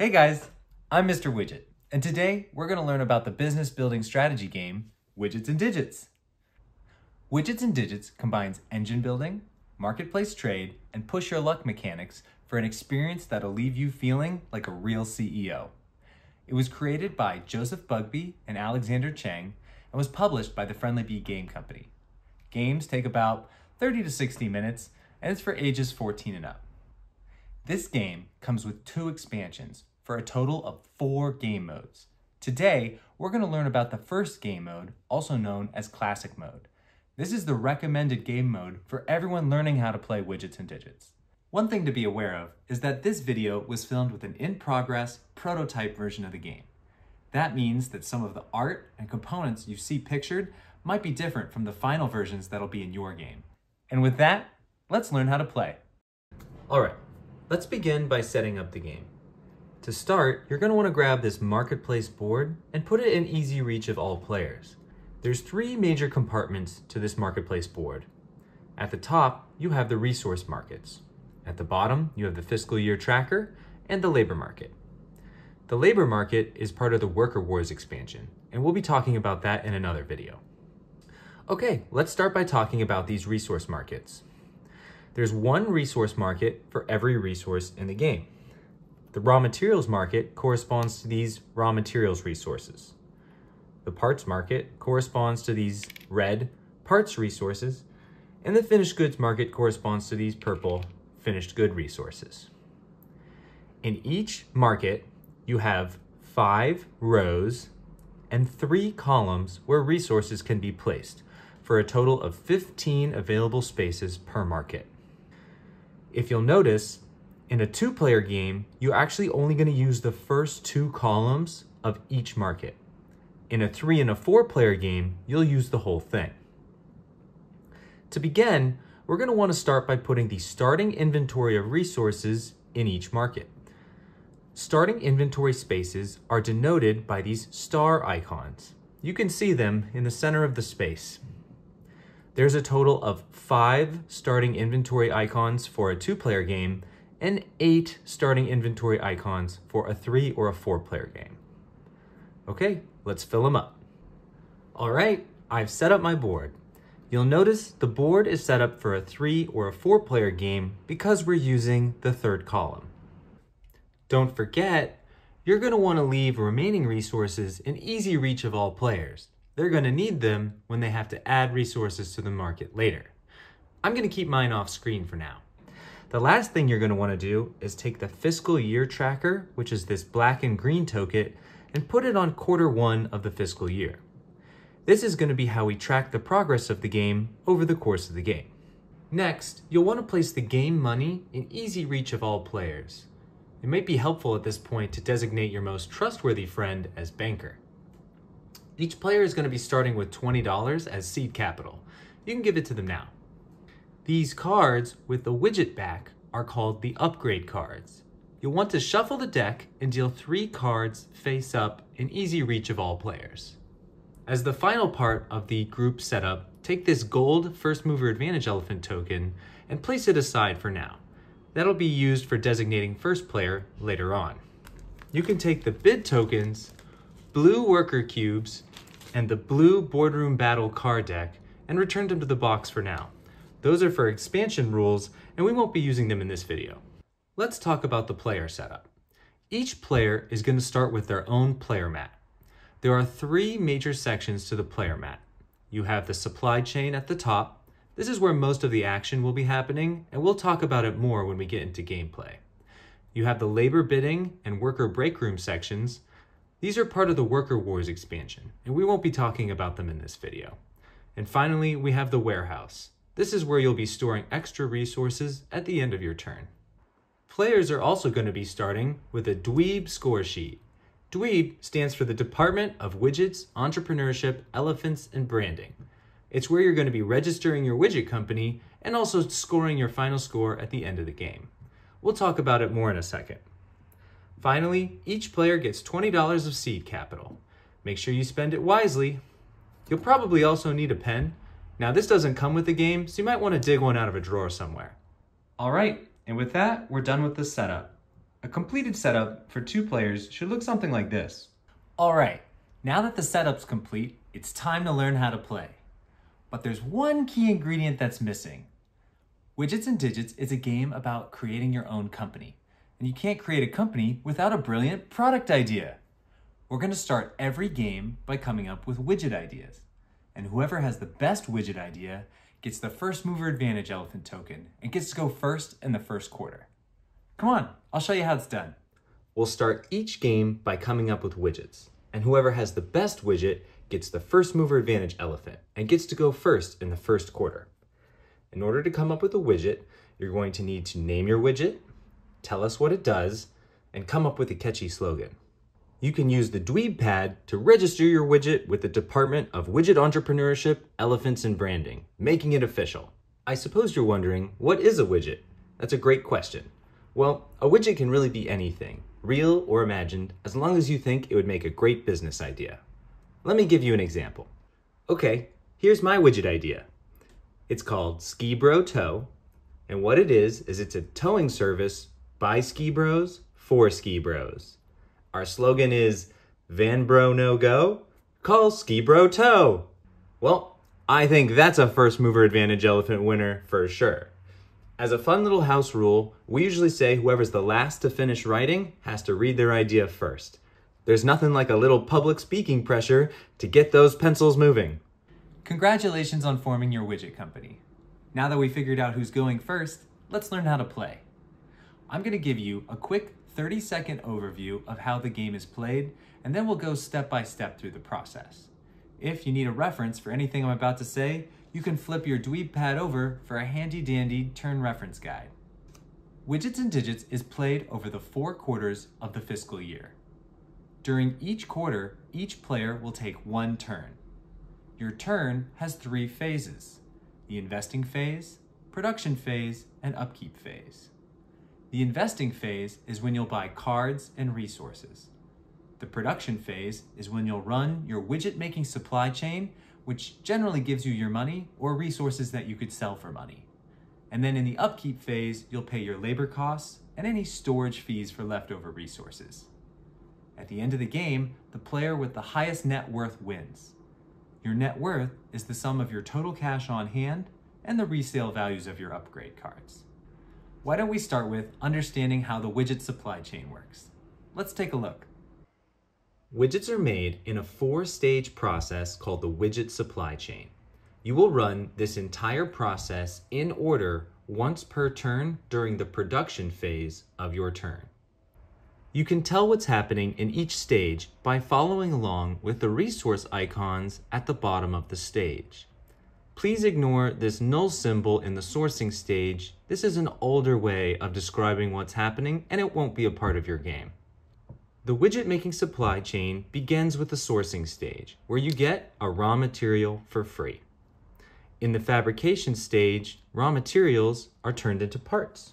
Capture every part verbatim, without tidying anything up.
Hey guys, I'm Mister Widget, and today we're going to learn about the business building strategy game, Widgets and Digits. Widgets and Digits combines engine building, marketplace trade, and push your luck mechanics for an experience that'll leave you feeling like a real C E O. It was created by Joseph Bugbee and Alexander Chang and was published by the Friendly Bee Game Company. Games take about thirty to sixty minutes, and it's for ages fourteen and up. This game comes with two expansions for a total of four game modes. Today, we're going to learn about the first game mode, also known as Classic Mode. This is the recommended game mode for everyone learning how to play Widgets and Digits. One thing to be aware of is that this video was filmed with an in-progress prototype version of the game. That means that some of the art and components you see pictured might be different from the final versions that'll be in your game. And with that, let's learn how to play. All right. Let's begin by setting up the game. To start, you're going to want to grab this marketplace board and put it in easy reach of all players. There's three major compartments to this marketplace board. At the top, you have the resource markets. At the bottom, you have the fiscal year tracker and the labor market. The labor market is part of the Worker Wars expansion, and we'll be talking about that in another video. Okay, let's start by talking about these resource markets. There's one resource market for every resource in the game. The raw materials market corresponds to these raw materials resources. The parts market corresponds to these red parts resources, and the finished goods market corresponds to these purple finished good resources. In each market, you have five rows and three columns where resources can be placed for a total of fifteen available spaces per market. If you'll notice, in a two-player game, you're actually only going to use the first two columns of each market. In a three and a four-player game, you'll use the whole thing. To begin, we're going to want to start by putting the starting inventory of resources in each market. Starting inventory spaces are denoted by these star icons. You can see them in the center of the space. There's a total of five starting inventory icons for a two-player game and eight starting inventory icons for a three or a four-player game. Okay, let's fill them up. All right, I've set up my board. You'll notice the board is set up for a three or a four-player game because we're using the third column. Don't forget, you're going to want to leave remaining resources in easy reach of all players. They're going to need them when they have to add resources to the market later. I'm going to keep mine off screen for now. The last thing you're going to want to do is take the fiscal year tracker, which is this black and green token, and put it on quarter one of the fiscal year. This is going to be how we track the progress of the game over the course of the game. Next, you'll want to place the game money in easy reach of all players. It might be helpful at this point to designate your most trustworthy friend as banker. Each player is going to be starting with twenty dollars as seed capital. You can give it to them now. These cards with the widget back are called the upgrade cards. You'll want to shuffle the deck and deal three cards face up in easy reach of all players. As the final part of the group setup, take this gold first mover advantage elephant token and place it aside for now. That'll be used for designating first player later on. You can take the bid tokens, blue worker cubes, and the blue Boardroom Battle card deck and returned them to the box for now. Those are for expansion rules and we won't be using them in this video. Let's talk about the player setup. Each player is going to start with their own player mat. There are three major sections to the player mat. You have the supply chain at the top. This is where most of the action will be happening and we'll talk about it more when we get into gameplay. You have the labor bidding and worker break room sections. These are part of the Worker Wars expansion, and we won't be talking about them in this video. And finally, we have the warehouse. This is where you'll be storing extra resources at the end of your turn. Players are also going to be starting with a Dweeb score sheet. Dweeb stands for the Department of Widgets, Entrepreneurship, Elephants, and Branding. It's where you're going to be registering your widget company and also scoring your final score at the end of the game. We'll talk about it more in a second. Finally, each player gets twenty dollars of seed capital. Make sure you spend it wisely. You'll probably also need a pen. Now this doesn't come with the game, so you might want to dig one out of a drawer somewhere. All right, and with that, we're done with the setup. A completed setup for two players should look something like this. All right, now that the setup's complete, it's time to learn how to play. But there's one key ingredient that's missing. Widgets and Digits is a game about creating your own company. And you can't create a company without a brilliant product idea. We're gonna start every game by coming up with widget ideas. And whoever has the best widget idea gets the first mover advantage elephant token and gets to go first in the first quarter. Come on, I'll show you how it's done. We'll start each game by coming up with widgets, and whoever has the best widget gets the first mover advantage elephant and gets to go first in the first quarter. In order to come up with a widget, you're going to need to name your widget, tell us what it does, and come up with a catchy slogan. You can use the Dweeb pad to register your widget with the Department of Widget Entrepreneurship, Elephants, and Branding, making it official. I suppose you're wondering, what is a widget? That's a great question. Well, a widget can really be anything, real or imagined, as long as you think it would make a great business idea. Let me give you an example. Okay, here's my widget idea. It's called Ski Bro Tow, and what it is, is it's a towing service by Ski Bros for Ski Bros. Our slogan is, Van Bro No Go, call Ski Bro Tow. Well, I think that's a first mover advantage elephant winner for sure. As a fun little house rule, we usually say whoever's the last to finish writing has to read their idea first. There's nothing like a little public speaking pressure to get those pencils moving. Congratulations on forming your widget company. Now that we figured out who's going first, let's learn how to play. I'm gonna give you a quick thirty second overview of how the game is played, and then we'll go step by step through the process. If you need a reference for anything I'm about to say, you can flip your Dweeb pad over for a handy dandy turn reference guide. Widgets and Digits is played over the four quarters of the fiscal year. During each quarter, each player will take one turn. Your turn has three phases: the investing phase, production phase, and upkeep phase. The investing phase is when you'll buy cards and resources. The production phase is when you'll run your widget making supply chain, which generally gives you your money or resources that you could sell for money. And then in the upkeep phase, you'll pay your labor costs and any storage fees for leftover resources. At the end of the game, the player with the highest net worth wins. Your net worth is the sum of your total cash on hand and the resale values of your upgrade cards. Why don't we start with understanding how the widget supply chain works? Let's take a look. Widgets are made in a four-stage process called the widget supply chain. You will run this entire process in order once per turn during the production phase of your turn. You can tell what's happening in each stage by following along with the resource icons at the bottom of the stage. Please ignore this null symbol in the sourcing stage. This is an older way of describing what's happening, and it won't be a part of your game. The widget making supply chain begins with the sourcing stage, where you get a raw material for free. In the fabrication stage, raw materials are turned into parts.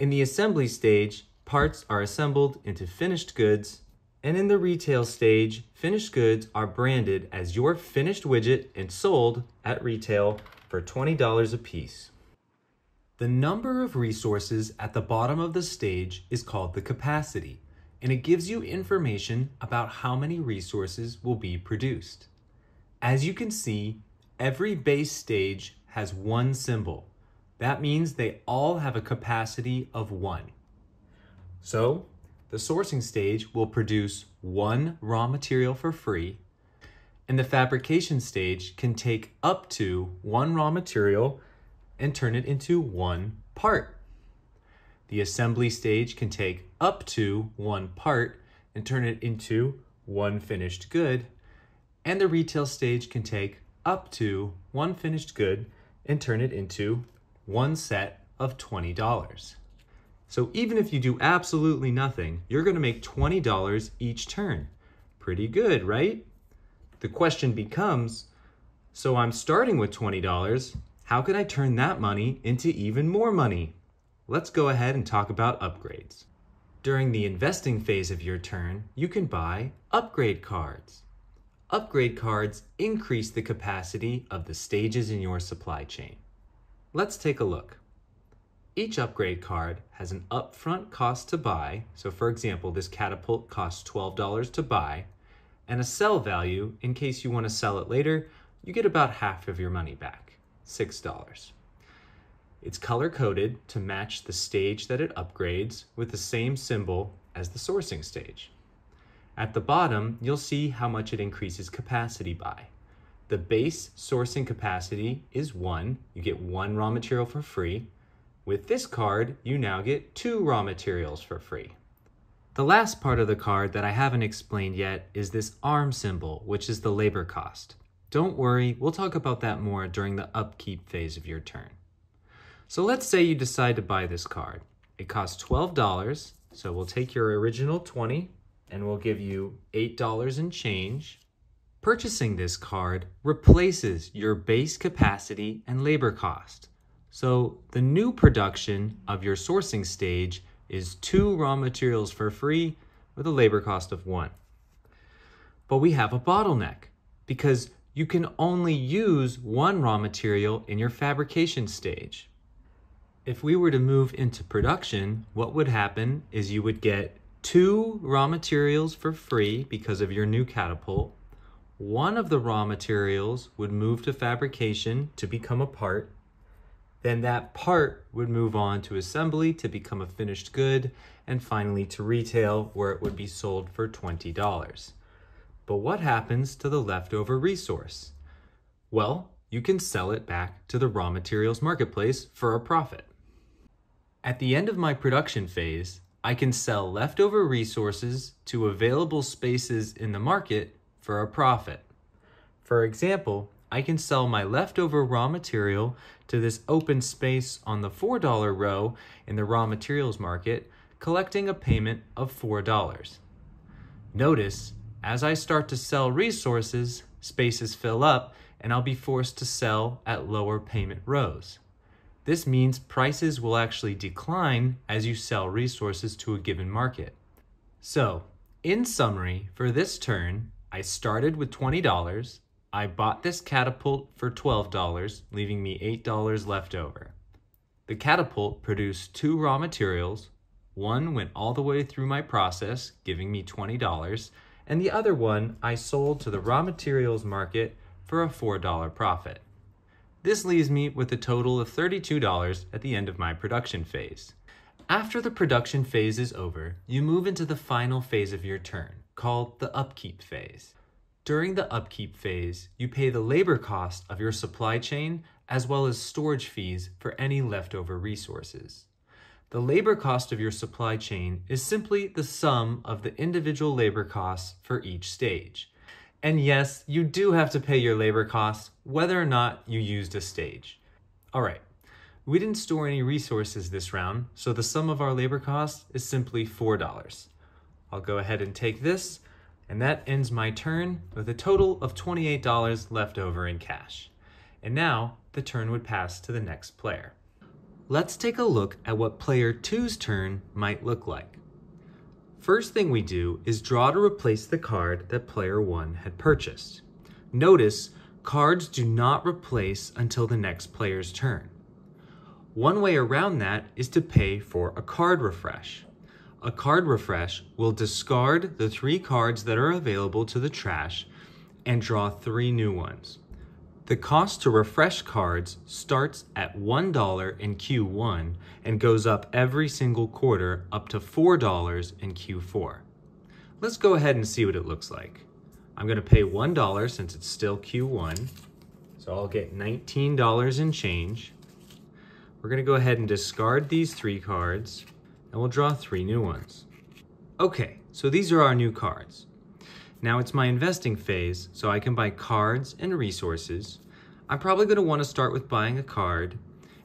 In the assembly stage, parts are assembled into finished goods. And in the retail stage, finished goods are branded as your finished widget and sold at retail for twenty dollars a piece. The number of resources at the bottom of the stage is called the capacity, and it gives you information about how many resources will be produced. As you can see, every base stage has one symbol. That means they all have a capacity of one. So, the sourcing stage will produce one raw material for free, and the fabrication stage can take up to one raw material and turn it into one part. The assembly stage can take up to one part and turn it into one finished good, and the retail stage can take up to one finished good and turn it into one set of twenty dollars. So even if you do absolutely nothing, you're gonna make twenty dollars each turn. Pretty good, right? The question becomes, so I'm starting with twenty dollars, how can I turn that money into even more money? Let's go ahead and talk about upgrades. During the investing phase of your turn, you can buy upgrade cards. Upgrade cards increase the capacity of the stages in your supply chain. Let's take a look. Each upgrade card has an upfront cost to buy, so for example, this catapult costs twelve dollars to buy, and a sell value in case you want to sell it later. You get about half of your money back, six dollars. It's color-coded to match the stage that it upgrades with the same symbol as the sourcing stage. At the bottom, you'll see how much it increases capacity by. The base sourcing capacity is one. You get one raw material for free. With this card, you now get two raw materials for free. The last part of the card that I haven't explained yet is this arm symbol, which is the labor cost. Don't worry, we'll talk about that more during the upkeep phase of your turn. So let's say you decide to buy this card. It costs twelve dollars, so we'll take your original twenty dollars and we'll give you eight dollars in change. Purchasing this card replaces your base capacity and labor cost. So the new production of your sourcing stage is two raw materials for free with a labor cost of one. But we have a bottleneck because you can only use one raw material in your fabrication stage. If we were to move into production, what would happen is you would get two raw materials for free because of your new catapult. One of the raw materials would move to fabrication to become a part. Then that part would move on to assembly to become a finished good, and finally to retail where it would be sold for twenty dollars. But what happens to the leftover resource? Well, you can sell it back to the raw materials marketplace for a profit. At the end of my production phase, I can sell leftover resources to available spaces in the market for a profit. For example, I can sell my leftover raw material to this open space on the four dollar row in the raw materials market, collecting a payment of four dollars. Notice, as I start to sell resources, spaces fill up, and I'll be forced to sell at lower payment rows. This means prices will actually decline as you sell resources to a given market. So, in summary, for this turn, I started with twenty dollars, I bought this catapult for twelve dollars, leaving me eight dollars left over. The catapult produced two raw materials. One went all the way through my process, giving me twenty dollars, and the other one I sold to the raw materials market for a four dollar profit. This leaves me with a total of thirty-two dollars at the end of my production phase. After the production phase is over, you move into the final phase of your turn, called the upkeep phase. During the upkeep phase, you pay the labor cost of your supply chain as well as storage fees for any leftover resources. The labor cost of your supply chain is simply the sum of the individual labor costs for each stage. And yes, you do have to pay your labor costs whether or not you used a stage. All right, we didn't store any resources this round, so the sum of our labor costs is simply four dollars. I'll go ahead and take this, and that ends my turn with a total of twenty-eight dollars left over in cash. And now the turn would pass to the next player. Let's take a look at what player two's turn might look like. First thing we do is draw to replace the card that player one had purchased. Notice, cards do not replace until the next player's turn. One way around that is to pay for a card refresh. A card refresh will discard the three cards that are available to the trash and draw three new ones. The cost to refresh cards starts at one dollar in Q one and goes up every single quarter up to four dollars in Q four. Let's go ahead and see what it looks like. I'm going to pay one dollar since it's still Q one, so I'll get nineteen dollars in change. We're going to go ahead and discard these three cards, and we'll draw three new ones. Okay, so these are our new cards. Now it's my investing phase, so I can buy cards and resources. I'm probably going to want to start with buying a card,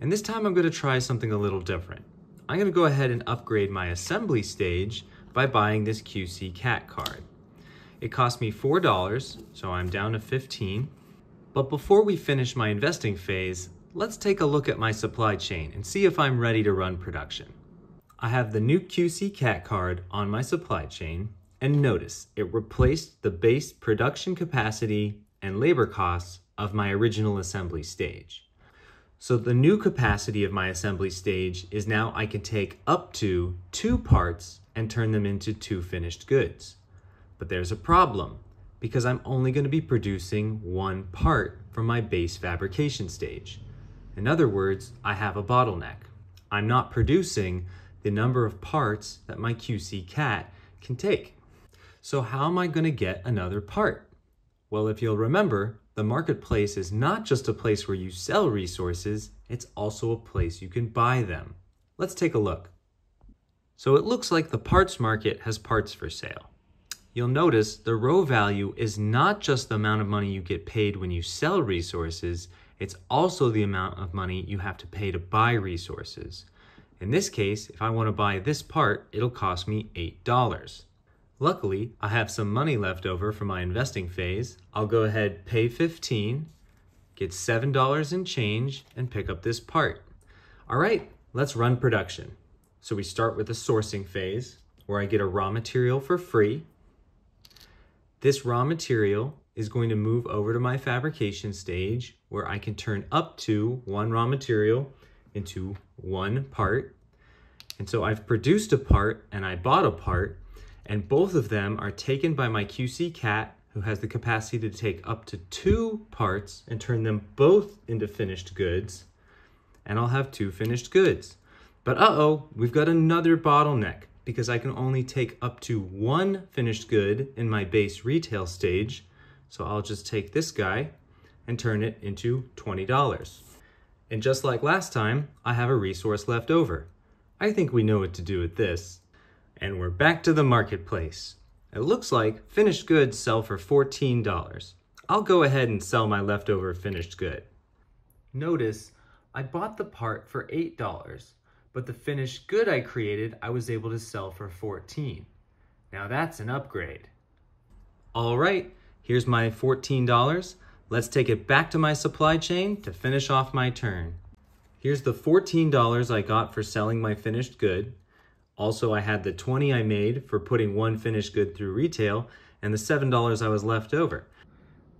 and this time I'm going to try something a little different. I'm going to go ahead and upgrade my assembly stage by buying this Q C Cat card. It cost me four dollars, so I'm down to fifteen. But before we finish my investing phase, let's take a look at my supply chain and see if I'm ready to run production. I have the new Q C Cat card on my supply chain, and notice, it replaced the base production capacity and labor costs of my original assembly stage. So the new capacity of my assembly stage is now I can take up to two parts and turn them into two finished goods. But there's a problem, because I'm only going to be producing one part from my base fabrication stage. In other words, I have a bottleneck. I'm not producing the number of parts that my Q C cat can take. So how am I going to get another part? Well, if you'll remember, the marketplace is not just a place where you sell resources, it's also a place you can buy them. Let's take a look. So it looks like the parts market has parts for sale. You'll notice the row value is not just the amount of money you get paid when you sell resources, it's also the amount of money you have to pay to buy resources. In this case, if I want to buy this part, it'll cost me eight dollars. Luckily, I have some money left over for my investing phase. I'll go ahead, pay fifteen dollars, get seven dollars in change, and pick up this part. All right, let's run production. So we start with the sourcing phase, where I get a raw material for free. This raw material is going to move over to my fabrication stage where I can turn up to one raw material into one part. And so I've produced a part and I bought a part, and both of them are taken by my Q C cat, who has the capacity to take up to two parts and turn them both into finished goods, and I'll have two finished goods. But uh-oh, we've got another bottleneck, because I can only take up to one finished good in my base retail stage. So I'll just take this guy and turn it into twenty dollars. And just like last time, I have a resource left over. I think we know what to do with this. And we're back to the marketplace. It looks like finished goods sell for fourteen dollars. I'll go ahead and sell my leftover finished good. Notice I bought the part for eight dollars. But the finished good I created, I was able to sell for fourteen dollars. Now that's an upgrade. All right, here's my fourteen dollars. Let's take it back to my supply chain to finish off my turn. Here's the fourteen dollars I got for selling my finished good. Also, I had the twenty dollars I made for putting one finished good through retail and the seven dollars I was left over.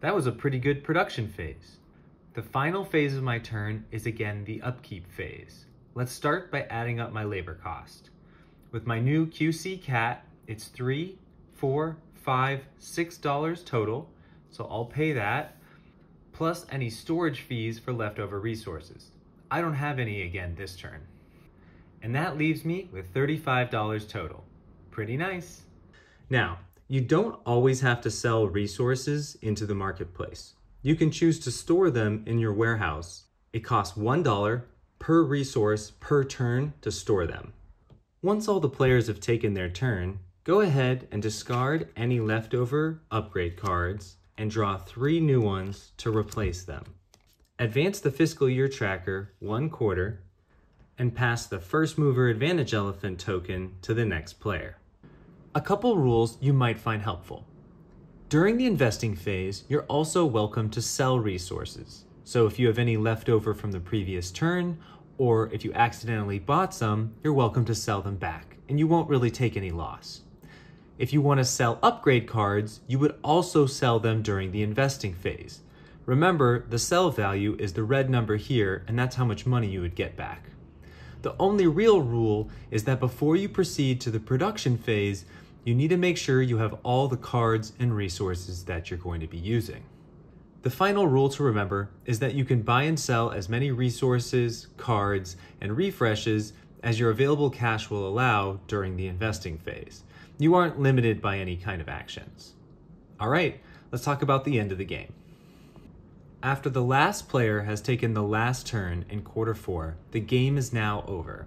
That was a pretty good production phase. The final phase of my turn is again the upkeep phase. Let's start by adding up my labor cost. With my new Q C cat, it's three, four, five, six dollars total, so I'll pay that, plus any storage fees for leftover resources. I don't have any again this turn. And that leaves me with thirty-five dollars total. Pretty nice. Now, you don't always have to sell resources into the marketplace. You can choose to store them in your warehouse. It costs one dollar per resource per turn to store them. Once all the players have taken their turn, go ahead and discard any leftover upgrade cards and draw three new ones to replace them. Advance the fiscal year tracker one quarter and pass the first mover advantage elephant token to the next player. A couple rules you might find helpful. During the investing phase, you're also welcome to sell resources. So if you have any left over from the previous turn, or if you accidentally bought some, you're welcome to sell them back, and you won't really take any loss. If you want to sell upgrade cards, you would also sell them during the investing phase. Remember, the sell value is the red number here, and that's how much money you would get back. The only real rule is that before you proceed to the production phase, you need to make sure you have all the cards and resources that you're going to be using. The final rule to remember is that you can buy and sell as many resources, cards, and refreshes as your available cash will allow during the investing phase. You aren't limited by any kind of actions. All right, let's talk about the end of the game. After the last player has taken the last turn in quarter four, the game is now over.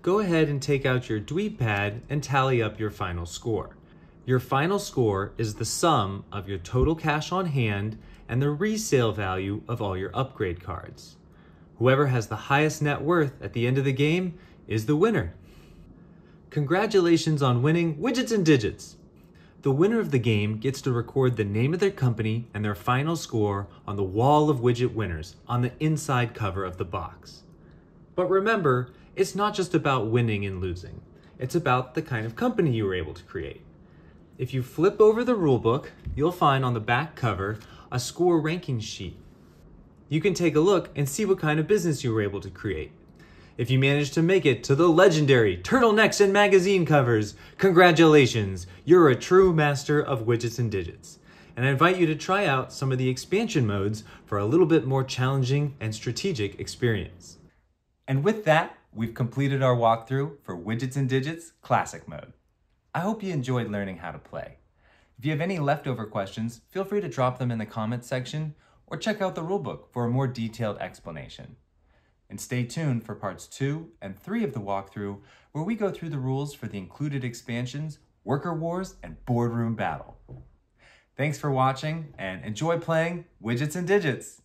Go ahead and take out your Dweeb pad and tally up your final score. Your final score is the sum of your total cash on hand and the resale value of all your upgrade cards. Whoever has the highest net worth at the end of the game is the winner. Congratulations on winning Widgets and Digits! The winner of the game gets to record the name of their company and their final score on the wall of widget winners on the inside cover of the box. But remember, it's not just about winning and losing. It's about the kind of company you were able to create. If you flip over the rulebook, you'll find on the back cover a score ranking sheet. you can take a look and see what kind of business you were able to create. If you managed to make it to the legendary turtlenecks and magazine covers, congratulations, you're a true master of widgets and digits. And I invite you to try out some of the expansion modes for a little bit more challenging and strategic experience. And with that, we've completed our walkthrough for Widgets and Digits Classic Mode. I hope you enjoyed learning how to play. If you have any leftover questions, feel free to drop them in the comments section or check out the rulebook for a more detailed explanation. And stay tuned for parts two and three of the walkthrough, where we go through the rules for the included expansions, Worker Wars, and Boardroom Battle. Thanks for watching and enjoy playing Widgets and Digits.